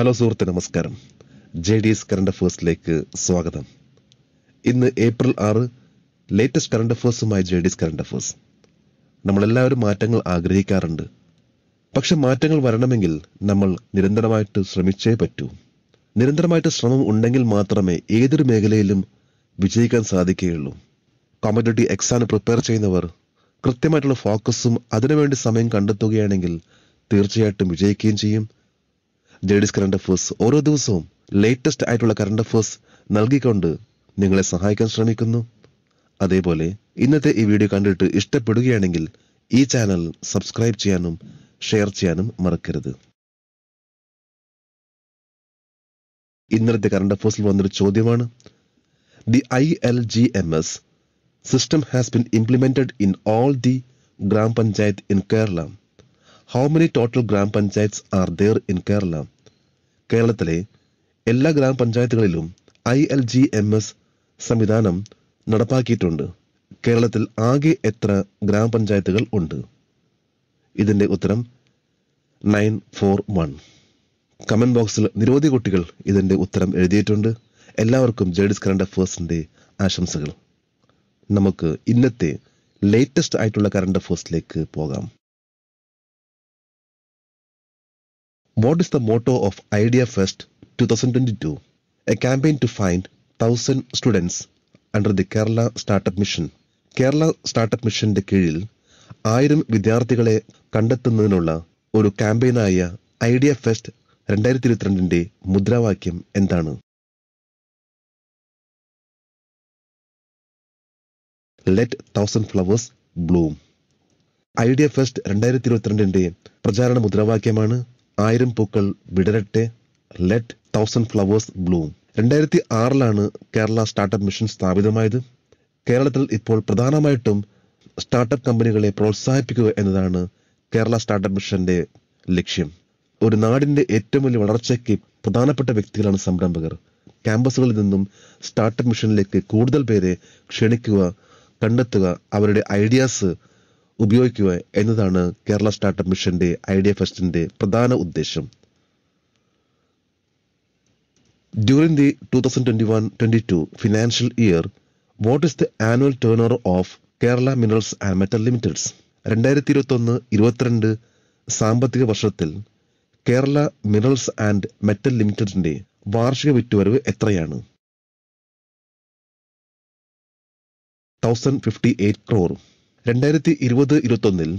Hello സുഹൃത്തെ, നമസ്കാരം. JDS current അഫേഴ്സിലേക്ക് സ്വാഗതം. ഇന്ന് ഏപ്രിൽ 6, ലേറ്റസ്റ്റ് കറണ്ട് അഫേഴ്സുമായി JDS കറണ്ട് അഫേഴ്സ്. നമ്മളെല്ലാവരും മാറ്റങ്ങൾ ആഗ്രഹിക്കാറുണ്ട്, പക്ഷെ മാറ്റങ്ങൾ വരണമെങ്കിൽ നമ്മൾ നിരന്തരമായിട്ട് ശ്രമിച്ചേ പറ്റൂ. നിരന്തരമായിട്ട് ശ്രമം ഉണ്ടെങ്കിൽ മാത്രമേ ഏതൊരു മേഖലയിലും വിജയിക്കാൻ സാധിക്കുകയുള്ളൂ. കോമ്പറ്റേറ്റീവ് എക്സാമിന് പ്രിപ്പയർ ചെയ്യുന്നവർ കൃത്യമായിട്ടുള്ള ഫോക്കസും അതിനുവേണ്ടി സമയം കണ്ടെത്തുകയാണെങ്കിൽ തീർച്ചയായിട്ടും വിജയിക്കുകയും ചെയ്യും. JDS കറണ്ട് അഫേഴ്സ് ഓരോ ദിവസവും ലേറ്റസ്റ്റ് ആയിട്ടുള്ള കറണ്ട് അഫേഴ്സ് നൽകിക്കൊണ്ട് നിങ്ങളെ സഹായിക്കാൻ ശ്രമിക്കുന്നു. അതേപോലെ ഇന്നത്തെ ഈ വീഡിയോ കണ്ടിട്ട് ഇഷ്ടപ്പെടുകയാണെങ്കിൽ ഈ ചാനൽ സബ്സ്ക്രൈബ് ചെയ്യാനും ഷെയർ ചെയ്യാനും മറക്കരുത്. ഇന്നത്തെ കറണ്ട് അഫേഴ്സിൽ വന്നൊരു ചോദ്യമാണ്, the ILGMS system has been implemented in all the grama panchayat in Kerala. How many total gram panchayats are there in Kerala? കേരളത്തിലെ എല്ലാ ഗ്രാമപഞ്ചായത്തുകളിലും ILGMS സംവിധാനം നടപ്പാക്കിയിട്ടുണ്ട്. കേരളത്തിൽ ആകെ എത്ര ഗ്രാമപഞ്ചായത്തുകൾ ഉണ്ട്? ഇതിൻ്റെ ഉത്തരം 941. കമൻറ്റ് ബോക്സിൽ നിരവധി കുട്ടികൾ ഇതിൻ്റെ ഉത്തരം എഴുതിയിട്ടുണ്ട്. എല്ലാവർക്കും JDS കറണ്ട് അഫേഴ്സിൻ്റെ ആശംസകൾ. നമുക്ക് ഇന്നത്തെ ലേറ്റസ്റ്റ് ആയിട്ടുള്ള കറണ്ട് അഫേഴ്സിലേക്ക് പോകാം. What is the motto of Idea Fest 2022? A campaign to find 1000 students under the Kerala Startup Mission. Kerala Startup Missionന്റെ കീഴിൽ 1000 വിദ്യാർത്ഥികളെ കണ്ടെത്തുന്നതിനുള്ള ഒരു ക്യാമ്പയിനായ Idea Fest 2022ന്റെ മുദ്രാവാക്യം എന്താണ്? Let 1000 flowers bloom. Idea Fest 2022ന്റെ പ്രചാരണ മുദ്രാവാക്യമാണ് 1000 പൂക്കൾ വിടരട്ടെ, ലെറ്റ് 1000 ഫ്ലവേഴ്സ് ബ്ലൂം. 2006ലാണ് കേരള സ്റ്റാർട്ടപ്പ് മിഷൻ സ്ഥാപിതമായത്. കേരളത്തിൽ ഇപ്പോൾ പ്രധാനമായിട്ടും സ്റ്റാർട്ടപ്പ് കമ്പനികളെ പ്രോത്സാഹിപ്പിക്കുക എന്നതാണ് കേരള സ്റ്റാർട്ടപ്പ് മിഷന്റെ ലക്ഷ്യം. ഒരു നാടിൻ്റെ ഏറ്റവും വലിയ വളർച്ചയ്ക്ക് പ്രധാനപ്പെട്ട വ്യക്തികളാണ് സംരംഭകർ. ക്യാമ്പസുകളിൽ നിന്നും സ്റ്റാർട്ടപ്പ് മിഷനിലേക്ക് കൂടുതൽ പേരെ ക്ഷണിക്കുക, കണ്ടെത്തുക, അവരുടെ ഐഡിയാസ് ഉപയോഗിക്കുക എന്നതാണ് കേരള സ്റ്റാർട്ടപ്പ് മിഷന്റെ ഐഡിയ ഫെസ്റ്റിന്റെ പ്രധാന ഉദ്ദേശം. During the 2021-22 financial year, what is the annual turnover of Kerala minerals and metal limited? 2021-22 സാമ്പത്തിക വർഷത്തിൽ കേരള മിനറൽസ് ആൻഡ് മെറ്റൽ ലിമിറ്റഡിന്റെ വാർഷിക വിറ്റുവരവ് എത്രയാണ്? 1058 crore. 2020-21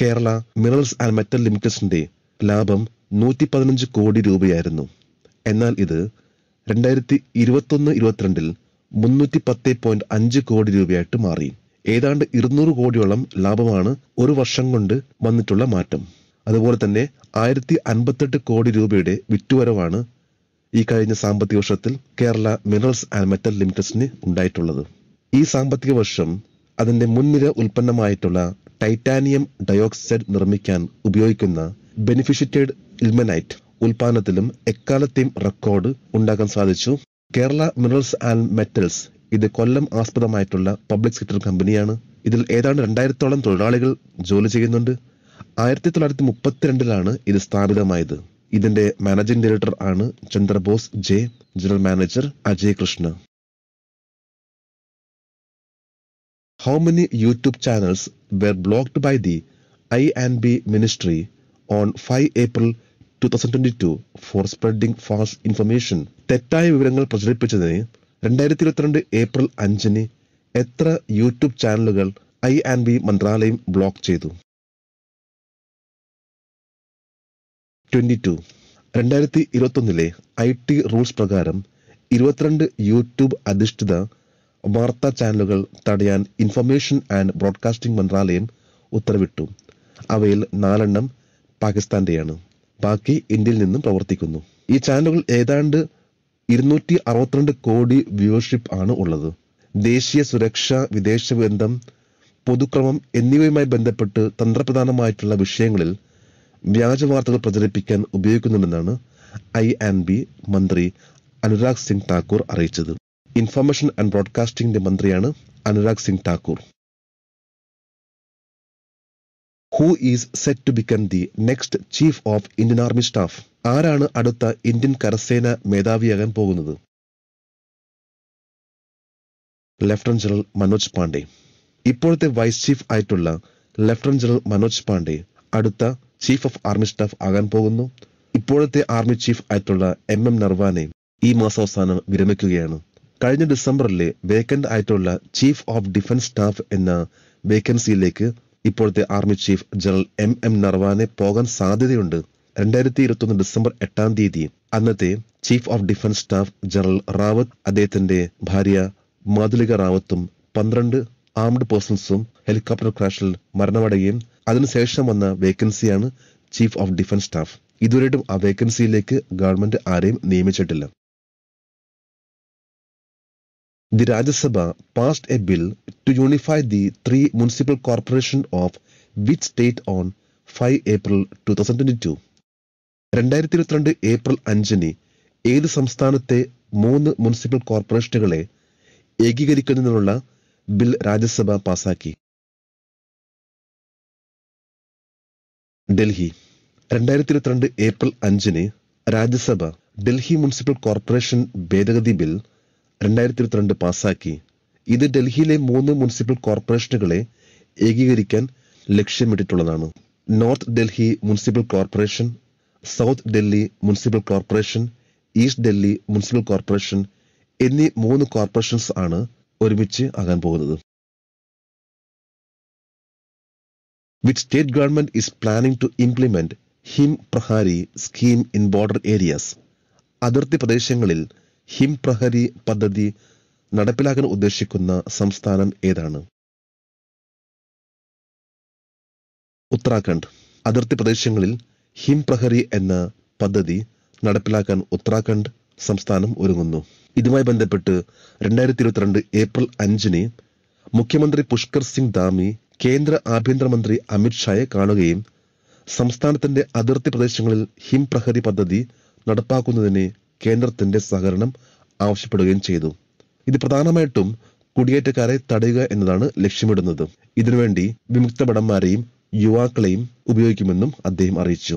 Kerala minerals and Metal ലിമിറ്റഡിന്റെ ലാഭം 115 കോടി രൂപയായിരുന്നു. എന്നാൽ ഇത് 2021-22 310.5 കോടി രൂപയായിട്ട് മാറി. ഏതാണ്ട് 200 കോടിയോളം ലാഭമാണ് ഒരു വർഷം കൊണ്ട് വന്നിട്ടുള്ള മാറ്റം. അതുപോലെ തന്നെ 1058 കോടി രൂപയുടെ വിറ്റുവരവാണ് ഈ കഴിഞ്ഞ സാമ്പത്തിക വർഷത്തിൽ കേരള മിനറൽസ് ആൻഡ് മെറ്റൽ ലിമിറ്റഡിന് ഉണ്ടായിട്ടുള്ളത്. ഈ സാമ്പത്തിക വർഷം അതിൻ്റെ മുൻനിര ഉൽപ്പന്നമായിട്ടുള്ള ടൈറ്റാനിയം ഡയോക്സൈഡ് നിർമ്മിക്കാൻ ഉപയോഗിക്കുന്ന ബെനിഫിഷ്യറ്റഡ് ഇൽമനൈറ്റ് ഉൽപ്പാദനത്തിലും എക്കാലത്തെയും റെക്കോർഡ് ഉണ്ടാക്കാൻ സാധിച്ചു. കേരള മിനറൽസ് ആൻഡ് മെറ്റൽസ് ഇത് കൊല്ലം ആസ്പദമായിട്ടുള്ള പബ്ലിക് സെക്ടർ കമ്പനിയാണ്. ഇതിൽ ഏതാണ്ട് 2000-ഓളം തൊഴിലാളികൾ ജോലി ചെയ്യുന്നുണ്ട്. 1932ലാണ് ഇത് സ്ഥാപിതമായത്. ഇതിൻ്റെ മാനേജിംഗ് ഡയറക്ടർ ആണ് Chandrabose J, general manager Ajay Krishna. How many YouTube channels were blocked by the I&B Ministry on 5 April 2022 for spreading false information? തെറ്റായ വിവരങ്ങൾ പ്രചരിപ്പിച്ചതിന് 2022 ഏപ്രിൽ 5-ന് എത്ര യൂട്യൂബ് ചാനലുകൾ I&B മന്ത്രാലയം ബ്ലോക്ക് ചെയ്തു? 22. 2021-ലെ IT റൂൾസ് പ്രകാരം 22 യൂട്യൂബ് അധിഷ്ഠിത വാർത്താ ചാനലുകൾ തടയാൻ ഇൻഫർമേഷൻ ആൻഡ് ബ്രോഡ്കാസ്റ്റിംഗ് മന്ത്രാലയം ഉത്തരവിട്ടു. അവയിൽ 4 പാകിസ്ഥാന്റെയാണ്, ബാക്കി ഇന്ത്യയിൽ നിന്നും പ്രവർത്തിക്കുന്നു. ഈ ചാനലുകൾ ഏതാണ്ട് 262 കോടി വ്യൂവർഷിപ്പ് ആണ് ഉള്ളത്. ദേശീയ സുരക്ഷ, വിദേശബന്ധം, പൊതുക്രമം എന്നിവയുമായി ബന്ധപ്പെട്ട് തന്ത്രപ്രധാനമായിട്ടുള്ള വിഷയങ്ങളിൽ വ്യാജ വാർത്തകൾ പ്രചരിപ്പിക്കാൻ ഉപയോഗിക്കുന്നുണ്ടെന്നാണ് I&B മന്ത്രി അനുരാഗ് സിംഗ് താക്കൂർ അറിയിച്ചത്. ഇൻഫർമേഷൻ ആൻഡ് ബ്രോഡ്കാസ്റ്റിംഗിന്റെ മന്ത്രിയാണ് Anurag Singh Thakur. who is set to become the next Chief of Indian Army Staff? Arana Adutta Indian Karasena Medaviyagan Pogunadu. Lieutenant General Manoj Pande. Ippolte Vice Chief Aitulla Lieutenant General Manoj Pande Adutta Chief of Army Staff Agan Pogunu. Ippolte Army Chief Aitulla M.M. Naravane E. Masosana Viramekuyanu. Kalina December le vacant Aitulla Chief of Defence Staff in a vacancy lake. Ippolte Army Chief General M.M. Naravane Pogan Sadhiyundu. Renderti December 8 Didi Anate Chief of Defence Staff General Rawat Adetende Bharia Madhulika Rawatum 12 armed personsum helicopter crashil Maranavadayim Adan Seshamana vacancy and Chief of Defence Staff. Iduretum a vacancy like government Arim Nemichatilla. The Rajasabha passed a bill to unify the three municipal corporations of which state on 5 April 2022. Rendairithiruthrande April Anjani, Edu Samstanate Moon Municipal Corporation Tegale, Egigarikanula, Bill Rajasabha Pasaki. Delhi. Rendairithiruthrande April Anjani, Rajasabha, Delhi Municipal Corporation Bedagadi Bill, Rendairithiruthrande Pasaki. Either Delhi le Moon Municipal Corporation Tegale, Egigarikan, Lekshimitulanano. North Delhi Municipal Corporation, South Delhi Municipal Corporation, East Delhi Municipal Corporation, any moon corporations are Urimichi Aganbodu. Which state government is planning to implement HIM Prahari scheme in border areas? Adarthi Pradeshangalil, HIM Prahari Padadi Nadapilagan Udeshikuna Samstanam Edana. Uttarakhand, Adarthi Pradeshangalil, HIM Prahari enna Padadi, Nadapilakan Uttarakhand, Samstanam Urungundu. Idumai Bandapettu, 2022 April Anjini, Mukhyamantri Pushkar Singh Dhami, Kendra Abhyantara Mantri Amit Shah Kanugayim, Samstanathinte Adarthi Pradeshangalil, HIM Prahari Padadi, Nadappakunnathine, Kendrathinte Sahakaranam, Avashyappadukayum Cheythu. Idu Pradhanamayittum, Kudiyettakare Tadayuka ennathanu Lakshyamidunnathu. Idinu Vendi, Vimukta Badanmareyum Yuvakkaleയും ഉപയോഗിക്കുമെന്നും അദ്ദേഹം അറിയിച്ചു.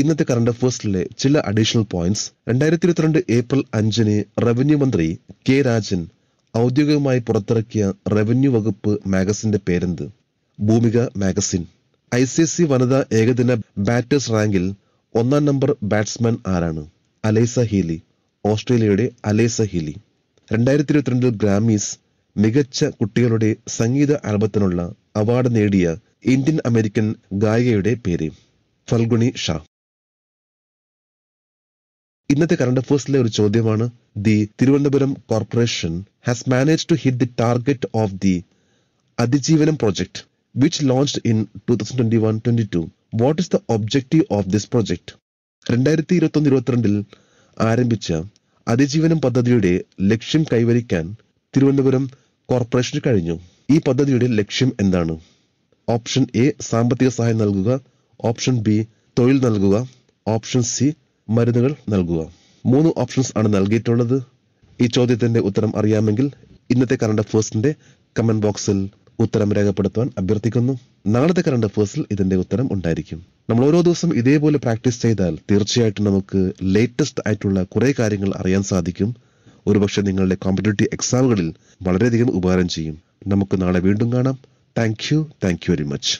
ഇന്നത്തെ current അഫയേഴ്സിലെ ചില additional points 2022 April 5ന് revenue മന്ത്രി K Rajan ഔദ്യോഗികമായി പുറത്തിറക്കിയ റവന്യൂ വകുപ്പ് മാഗസിന്റെ പേരെന്ത്? ഭൂമിക മാഗസിൻ. ഐസിസി വനിതാ ഏകദിന ബാറ്റേഴ്സ് റാങ്കിൽ ഒന്നാം നമ്പർ ബാറ്റ്സ്മാൻ ആരാണ്? അലൈസ ഹീലി, ഓസ്ട്രേലിയയുടെ അലൈസ ഹീലി. 2022 ഗ്രാമീസ് മികച്ച കുട്ടികളുടെ സംഗീത ആൽബത്തിനുള്ള അവാർഡ് നേടിയ ഇന്ത്യൻ അമേരിക്കൻ ഗായികയുടെ പേര്? ഫൽഗുണി ഷാ. ഇന്നത്തെ കറണ്ട് അഫയേഴ്സിലെ ഒരു ചോദ്യമാണ് the Thiruvananthapuram corporation has manage to hit the target of the Athijeevanam project which launched in 2021-22. What is the objective of this project? 2021-22 ആരംഭിച്ച അതിജീവനം പദ്ധതിയുടെ ലക്ഷ്യം കൈവരിക്കാൻ തിരുവനന്തപുരം കോർപ്പറേഷന് കഴിഞ്ഞു. ഈ പദ്ധതിയുടെ ലക്ഷ്യം എന്താണ്? ഓപ്ഷൻ എ സാമ്പത്തിക സഹായം നൽകുക, ഓപ്ഷൻ ബി തൊഴിൽ നൽകുക, ഓപ്ഷൻ സി മരുന്നുകൾ നൽകുക. 3 ഓപ്ഷൻസ് ആണ് നൽകിയിട്ടുള്ളത്. ഈ ചോദ്യത്തിന്റെ ഉത്തരം അറിയാമെങ്കിൽ ഇന്നത്തെ കറണ്ട് അഫയേഴ്സിന്റെ കമന്റ് ബോക്സിൽ ഉത്തരം രേഖപ്പെടുത്തുവാൻ അഭ്യർത്ഥിക്കുന്നു. നാളത്തെ കറണ്ട് അഫയേഴ്സിൽ ഇതിന്റെ ഉത്തരം ഉണ്ടായിരിക്കും. നമ്മൾ ഓരോ ദിവസം ഇതേപോലെ പ്രാക്ടീസ് ചെയ്താൽ തീർച്ചയായിട്ടും നമുക്ക് ലേറ്റസ്റ്റ് ആയിട്ടുള്ള കുറേ കാര്യങ്ങൾ അറിയാൻ സാധിക്കും. ഒരുപക്ഷെ നിങ്ങളുടെ കോമ്പറ്റീറ്റീവ് എക്സാമുകളിൽ വളരെയധികം ഉപകാരം ചെയ്യും. നമുക്ക് നാളെ വീണ്ടും കാണാം. Thank you very much.